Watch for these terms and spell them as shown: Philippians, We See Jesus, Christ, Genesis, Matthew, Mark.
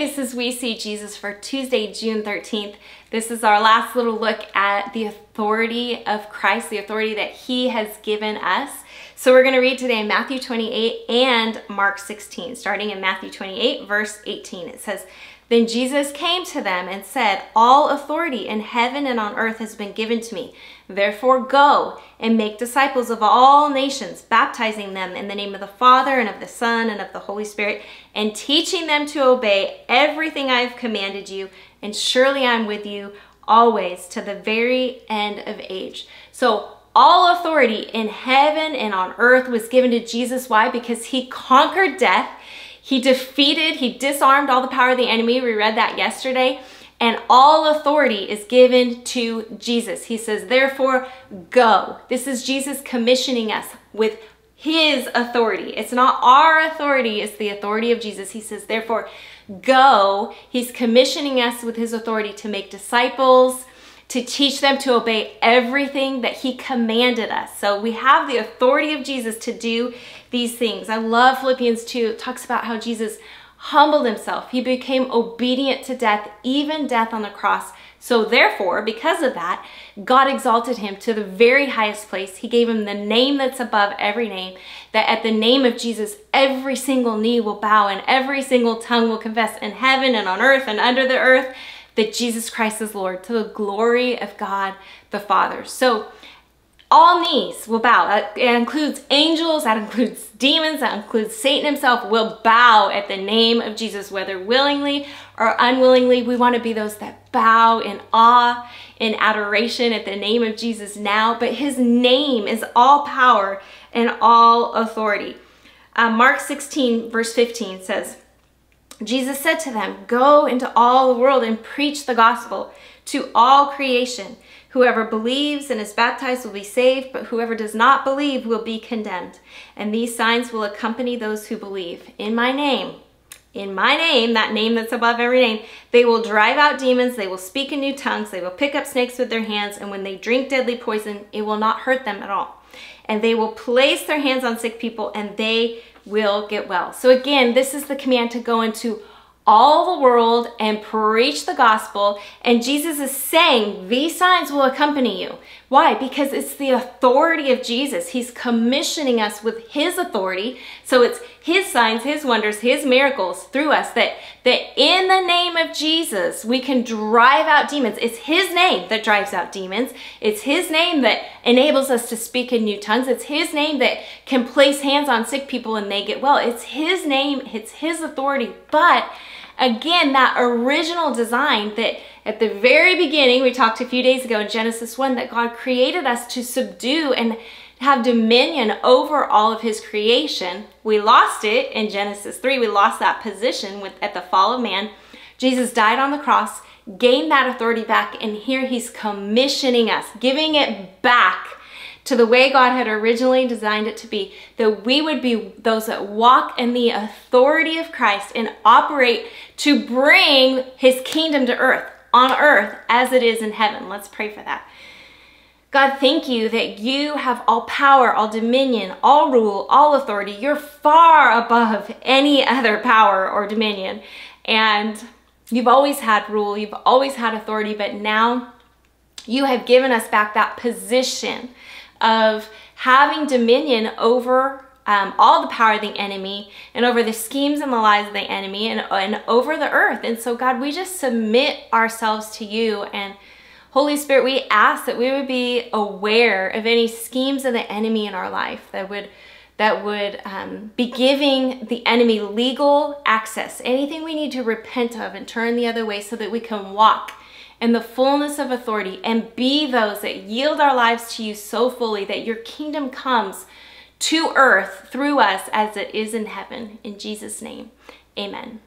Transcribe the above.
Hey, this is We See Jesus for Tuesday, June 13th. This is our last little look at the authority of Christ, the authority that he has given us. So we're going to read today Matthew 28 and Mark 16. Starting in Matthew 28, verse 18, it says, "Then Jesus came to them and said, 'All authority in heaven and on earth has been given to me. Therefore go and make disciples of all nations, baptizing them in the name of the Father and of the Son and of the Holy Spirit, and teaching them to obey everything I have commanded you. And surely I'm with you always, to the very end of age.'" So all authority in heaven and on earth was given to Jesus. Why? Because he conquered death. He disarmed all the power of the enemy. We read that yesterday. And all authority is given to Jesus. He says, therefore, go. This is Jesus commissioning us with his authority. It's not our authority, it's the authority of Jesus. He says, therefore, go. He's commissioning us with his authority to make disciples, to teach them to obey everything that he commanded us. So we have the authority of Jesus to do these things. I love Philippians 2. It talks about how Jesus humbled himself. He became obedient to death, even death on the cross. So therefore, because of that, God exalted him to the very highest place. He gave him the name that's above every name, that at the name of Jesus, every single knee will bow and every single tongue will confess, in heaven and on earth and under the earth, that Jesus Christ is Lord, to the glory of God the Father. So all knees will bow. That includes angels, that includes demons, that includes Satan himself, will bow at the name of Jesus, whether willingly or unwillingly. We want to be those that bow in awe, in adoration at the name of Jesus now. But his name is all power and all authority. Mark 16, verse 15 says, Jesus said to them, "Go into all the world and preach the gospel to all creation. Whoever believes and is baptized will be saved, but whoever does not believe will be condemned. And these signs will accompany those who believe. In my name, that name that's above every name, they will drive out demons, they will speak in new tongues, they will pick up snakes with their hands, and when they drink deadly poison, it will not hurt them at all. And they will place their hands on sick people, and they will get well." So again, this is the command to go into all the world and preach the gospel. And Jesus is saying these signs will accompany you. Why? Because it's the authority of Jesus. He's commissioning us with his authority. So it's his signs, his wonders, his miracles through us, that in the name of Jesus, we can drive out demons. It's his name that drives out demons. It's his name that enables us to speak in new tongues. It's his name that can place hands on sick people and they get well. It's his name, it's his authority. But again, that original design that at the very beginning, we talked a few days ago in Genesis 1, that God created us to subdue and have dominion over all of his creation. We lost it in Genesis 3. We lost that position at the fall of man. Jesus died on the cross, gained that authority back, and here he's commissioning us, giving it back to the way God had originally designed it to be, that we would be those that walk in the authority of Christ and operate to bring his kingdom to earth, on earth as it is in heaven. Let's pray for that. God, thank you that you have all power, all dominion, all rule, all authority. You're far above any other power or dominion. And you've always had rule, you've always had authority, but now you have given us back that position of having dominion over all the power of the enemy and over the schemes and the lies of the enemy and over the earth. And so, God, we just submit ourselves to you. And Holy Spirit, we ask that we would be aware of any schemes of the enemy in our life that would be giving the enemy legal access, anything we need to repent of and turn the other way, so that we can walk and the fullness of authority and be those that yield our lives to you so fully that your kingdom comes to earth through us as it is in heaven. In Jesus' name, amen.